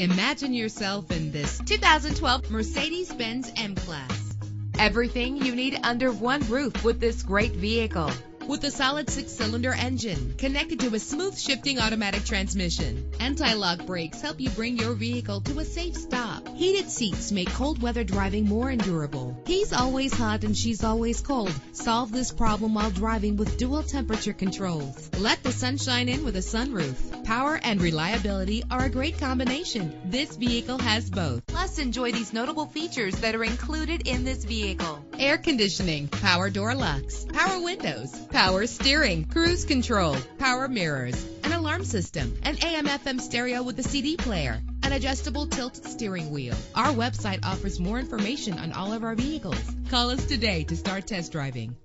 Imagine yourself in this 2012 Mercedes-Benz M-Class. Everything you need under one roof with this great vehicle. With a solid 6-cylinder engine connected to a smooth shifting automatic transmission, anti-lock brakes help you bring your vehicle to a safe stop. Heated seats make cold weather driving more endurable. He's always hot and she's always cold. Solve this problem while driving with dual temperature controls. Let the sunshine in with a sunroof. Power and reliability are a great combination. This vehicle has both. Plus, enjoy these notable features that are included in this vehicle: air conditioning, power door locks, power windows, power steering, cruise control, power mirrors, an alarm system, an AM/FM stereo with a CD player, an adjustable tilt steering wheel. Our website offers more information on all of our vehicles. Call us today to start test driving.